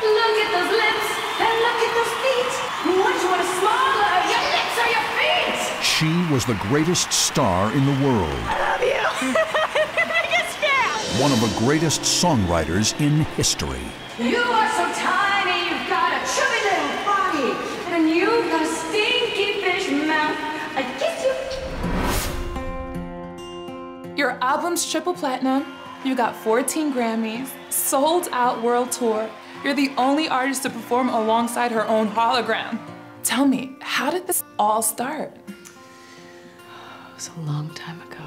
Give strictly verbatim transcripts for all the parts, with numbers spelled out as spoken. Look at those lips, and look at those feet. Which one is smaller, your lips or your feet? She was the greatest star in the world. I love you. You're my biggest fan. One of the greatest songwriters in history. You are so tiny, you've got a chubby little body, and you've got a stinky fish mouth. I kiss you. Your album's triple platinum. You got fourteen Grammys, sold out world tour. You're the only artist to perform alongside her own hologram. Tell me, how did this all start? It was a long time ago.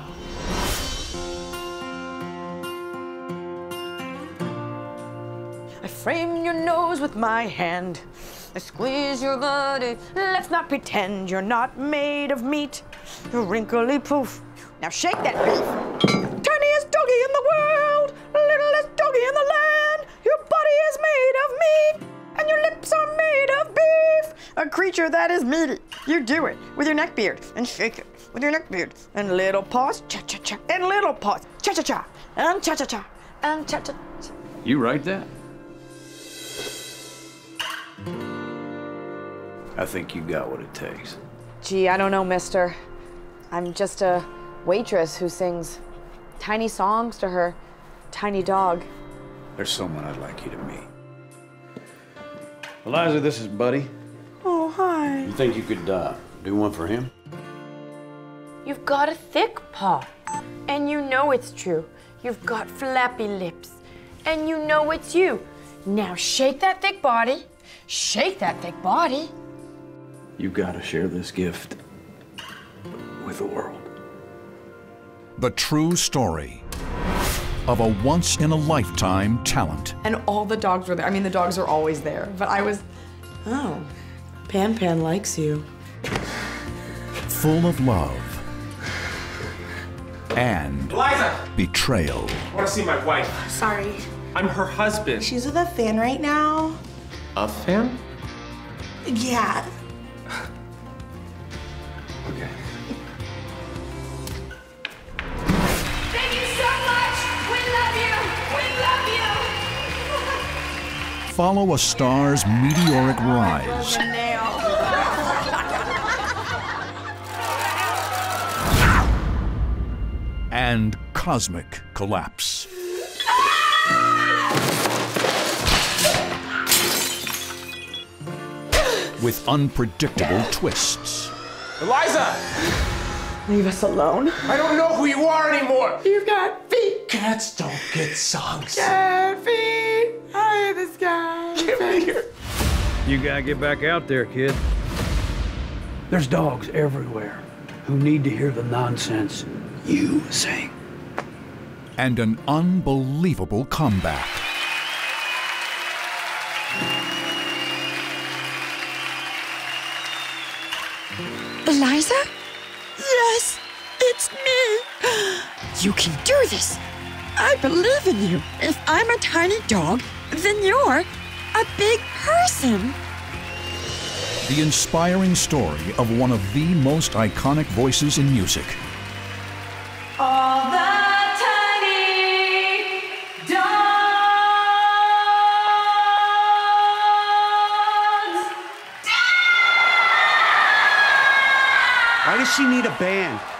I frame your nose with my hand. I squeeze your body. Let's not pretend you're not made of meat. You're wrinkly poof. Now shake that beef. Tiniest doggy in the world. Littlest doggy in the land. Your body is made of meat, and your lips are made of beef. A creature that is meaty. You do it with your neck beard and shake it with your neck beard and little paws cha cha cha and little paws cha cha cha and cha cha cha and cha cha. You write that? I think you got what it takes. Gee, I don't know, mister. I'm just a waitress who sings tiny songs to her tiny dog. There's someone I'd like you to meet. Iliza, this is Buddy. Oh, hi. You think you could uh, do one for him? You've got a thick paw, and you know it's true. You've got flappy lips, and you know it's you. Now shake that thick body. Shake that thick body. You've got to share this gift with the world. The true story of a once-in-a-lifetime talent. And all the dogs were there. I mean, the dogs are always there. But I was, oh, Pan Pan likes you. Full of love and Iliza! Betrayal. I want to see my wife. Sorry. I'm her husband. She's with a fan right now. A fan? Yeah. Okay. Thank you so much! We love you! We love you! Follow a star's meteoric rise. And cosmic collapse. With unpredictable twists. Iliza! Leave us alone. I don't know who you are anymore. You've got feet. Cats don't get songs. Cat feet. I am this guy. Get me here. You gotta get back out there, kid. There's dogs everywhere who need to hear the nonsense you sing. And an unbelievable comeback. Iliza? Yes, it's me. You can do this. I believe in you. If I'm a tiny dog, then you're a big person. The inspiring story of one of the most iconic voices in music. All the tiny dogs. Why does she need a band?